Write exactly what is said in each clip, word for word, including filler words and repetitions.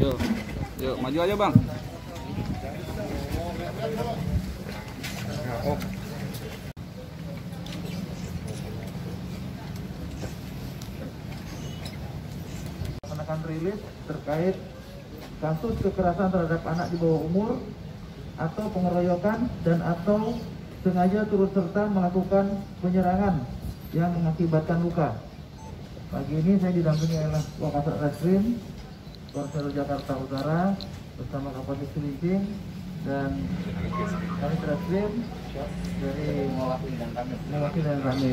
Yuk, yuk maju aja bang. Menekan rilis terkait kasus kekerasan terhadap anak di bawah umur atau pengeroyokan dan atau sengaja turut serta melakukan penyerangan yang mengakibatkan luka. Pagi ini saya didampingi oleh Wakasat Reskrim Polres Jakarta Utara bersama Kapolres Cilincing dan Kapolres Reskrim dari mewakili dan kami mewakili dan kami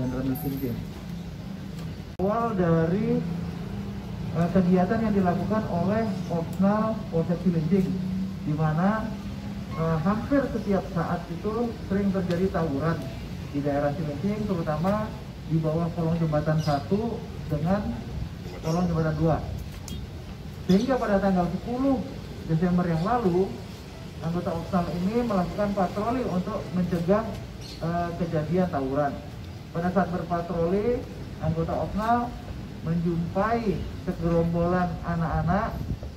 dan Ramil Cilincing. Awal dari uh, kegiatan yang dilakukan oleh Opnal Polres Cilincing, di mana uh, hampir setiap saat itu sering terjadi tawuran di daerah Cilincing, terutama di bawah kolong jembatan satu dengan kolong jembatan dua. Sehingga pada tanggal sepuluh Desember yang lalu, anggota Opnal ini melakukan patroli untuk mencegah uh, kejadian tawuran. Pada saat berpatroli, anggota Opnal menjumpai segerombolan anak-anak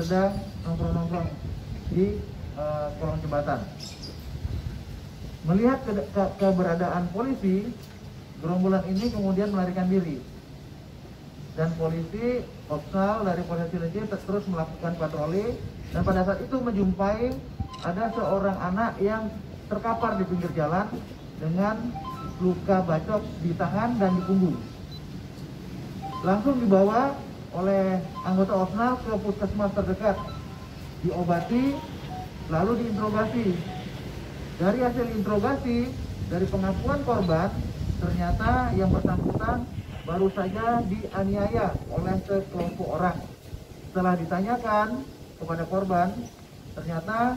sedang nongkrong-nongkrong di uh, kolong jembatan. Melihat ke ke keberadaan polisi, gerombolan ini kemudian melarikan diri. Dan polisi, Opnal dari Polres Cilincing terus melakukan patroli, dan pada saat itu menjumpai ada seorang anak yang terkapar di pinggir jalan dengan luka bacok di tangan dan di punggung. Langsung dibawa oleh anggota Opnal ke puskesmas terdekat, diobati, lalu diinterogasi. Dari hasil interogasi, dari pengakuan korban, ternyata yang bersangkutan baru saja dianiaya oleh sekelompok orang. Setelah ditanyakan kepada korban, ternyata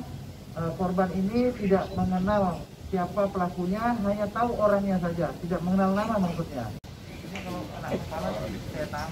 eh, korban ini tidak mengenal siapa pelakunya, hanya tahu orangnya saja, tidak mengenal nama maksudnya. Ini kalau anak kepala saya tahu